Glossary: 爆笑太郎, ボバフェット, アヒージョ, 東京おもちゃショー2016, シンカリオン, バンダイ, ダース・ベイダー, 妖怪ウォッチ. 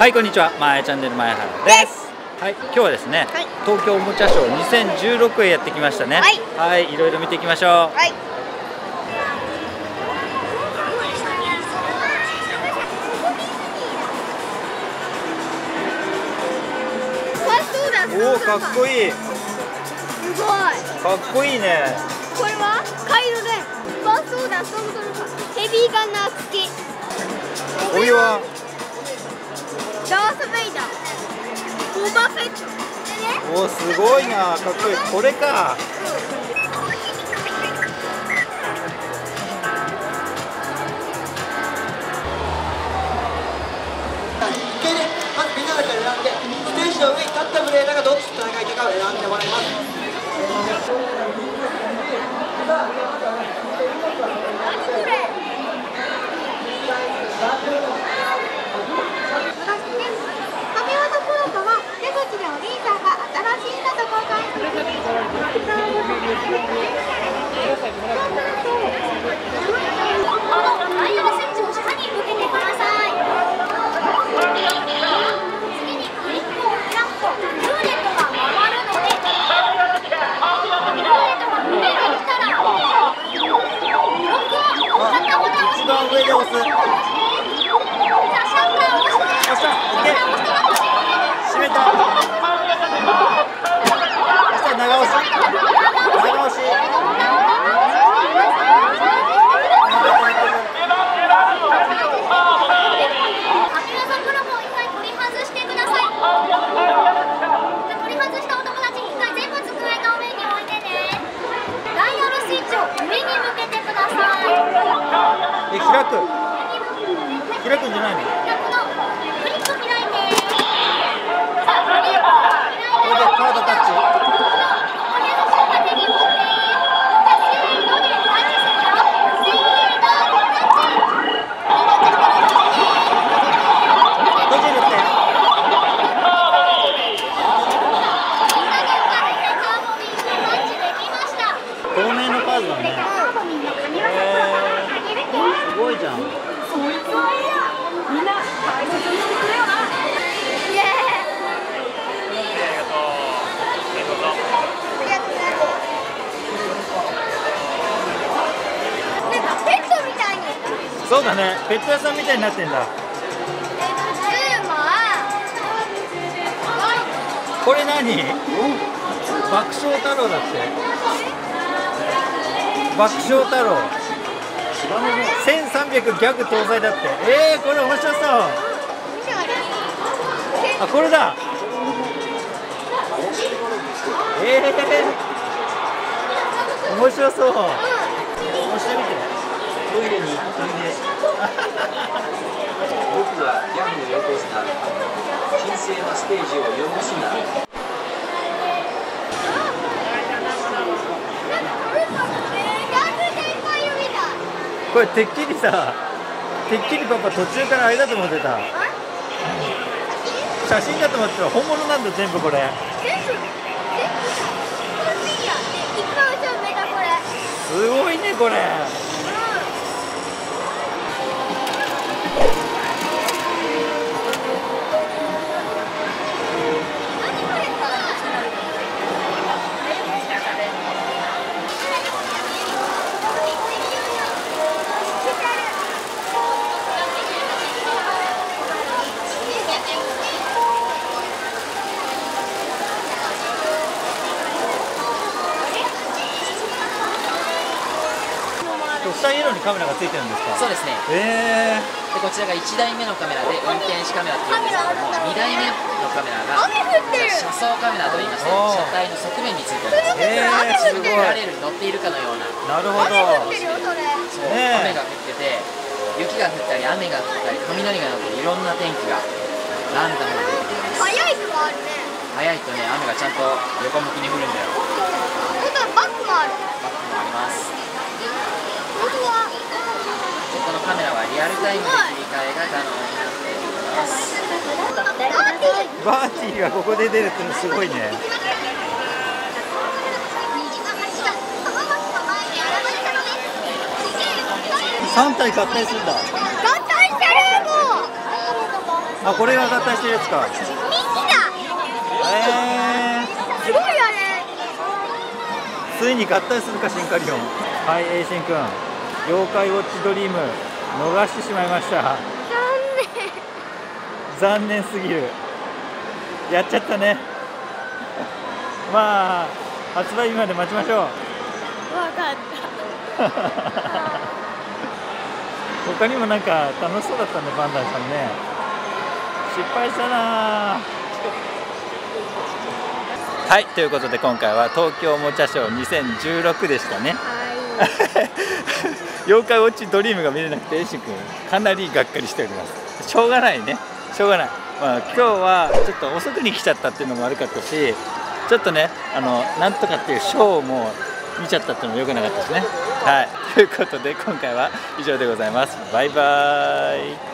はい、こんにちは。まえチャンネル前原です。はい、今日はですね、はい、東京おもちゃショー2016へやってきましたね。はい、はい、いろいろ見ていきましょう。はい。おお、かっこいい。すごい。かっこいいね。これはカイロでバーソーダ、ソード、ヘビーガンナー付き。お湯はダース・ベイダー、ボバフェット。おお、すごいな、かっこいい。これか。一回ね、まずみんなの人を選んで、ステージの上に立ったプレイヤーがどっちと戦いたいかを選んでもらいます。何これ。開くんじゃないの？クリップ開いて。これでカードタッチ。透明のカードだね。すごいじゃん。そうだね、ペット屋さんみたいになってんだ。これ何？爆笑太郎だって。爆笑太郎。1300ギャグ搭載だって。これ面白そう。あ、これだ。面白そう。押してみて。トイレに行くためです。僕はギャングを横綱、神聖なステージをよこしな。これてっきりさ、パパ途中からあれだと思ってた。写真だと思ってた。本物なんだ全部これ。すごいねこれ。下色にカメラがついてるんですか？そうですね。でこちらが1台目のカメラで運転士カメラというんですけども、2台目のカメラが車窓カメラといいまして、車体の側面についております。自分がラレールに乗っているかのような。なるほど。そう、雨が降ってて、雪が降ったり雨が降ったり雷が鳴ったり、いろんな天気がランダムで出てきます。早いともあるね。早いとね、雨がちゃんと横向きに降るんだよ。バックもある。バックもあります。このカメラはリアルタイムで切り替えが可能になっています。バーティーがここで出るってのすごいね。3体合体するんだ。合体してるもう。あ、これが合体してるやつか。ミキだ。すごいあれ。ついに合体するかシンカリオン。はい、エイシンくん、妖怪ウォッチドリーム逃してしまいました。残念。残念すぎる。やっちゃったね。まあ発売日まで待ちましょう。わかった。他にもなんか楽しそうだったんで、バンダイさんね。失敗したな。はい、ということで今回は東京おもちゃショー2016でしたね。妖怪ウォッチドリームが見れなくて、エイシン君かなりがっかりしております。しょうがないね。しょうがない。まあ今日はちょっと遅くに来ちゃったっていうのも悪かったし、ちょっとね、なんとかっていうショーも見ちゃったっていうのも良くなかったですね。はい、ということで今回は以上でございます。バイバーイ。